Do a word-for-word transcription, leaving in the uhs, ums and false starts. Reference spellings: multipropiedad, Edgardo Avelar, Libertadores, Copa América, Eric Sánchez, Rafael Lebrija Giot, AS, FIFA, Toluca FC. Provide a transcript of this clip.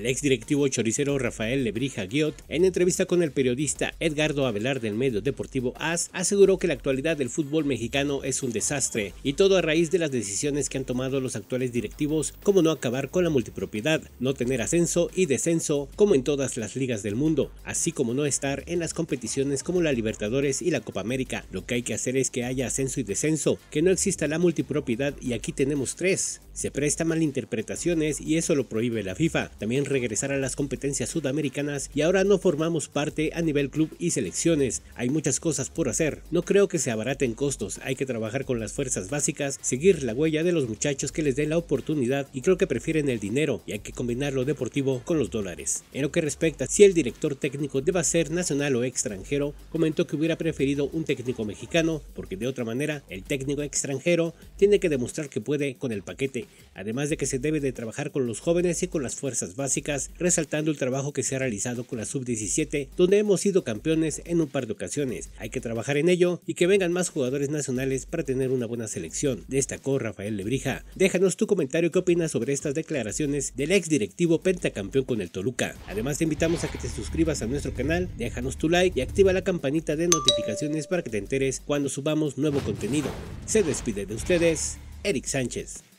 El exdirectivo choricero Rafael Lebrija Giot, en entrevista con el periodista Edgardo Avelar del medio deportivo A S, aseguró que la actualidad del fútbol mexicano es un desastre, y todo a raíz de las decisiones que han tomado los actuales directivos, como no acabar con la multipropiedad, no tener ascenso y descenso como en todas las ligas del mundo, así como no estar en las competiciones como la Libertadores y la Copa América. Lo que hay que hacer es que haya ascenso y descenso, que no exista la multipropiedad, y aquí tenemos tres. Se presta malinterpretaciones y eso lo prohíbe la FIFA. También regresar a las competencias sudamericanas y ahora no formamos parte a nivel club y selecciones. Hay muchas cosas por hacer. No creo que se abaraten costos. Hay que trabajar con las fuerzas básicas, seguir la huella de los muchachos que les den la oportunidad, y creo que prefieren el dinero, y hay que combinar lo deportivo con los dólares. En lo que respecta a si el director técnico deba ser nacional o extranjero, comentó que hubiera preferido un técnico mexicano, porque de otra manera el técnico extranjero tiene que demostrar que puede con el paquete. Además de que se debe de trabajar con los jóvenes y con las fuerzas básicas, resaltando el trabajo que se ha realizado con la sub diecisiete, donde hemos sido campeones en un par de ocasiones. Hay que trabajar en ello y que vengan más jugadores nacionales para tener una buena selección, destacó Rafael Lebrija. Déjanos tu comentario y qué opinas sobre estas declaraciones del ex directivo pentacampeón con el Toluca. Además te invitamos a que te suscribas a nuestro canal, déjanos tu like y activa la campanita de notificaciones para que te enteres cuando subamos nuevo contenido. Se despide de ustedes, Eric Sánchez.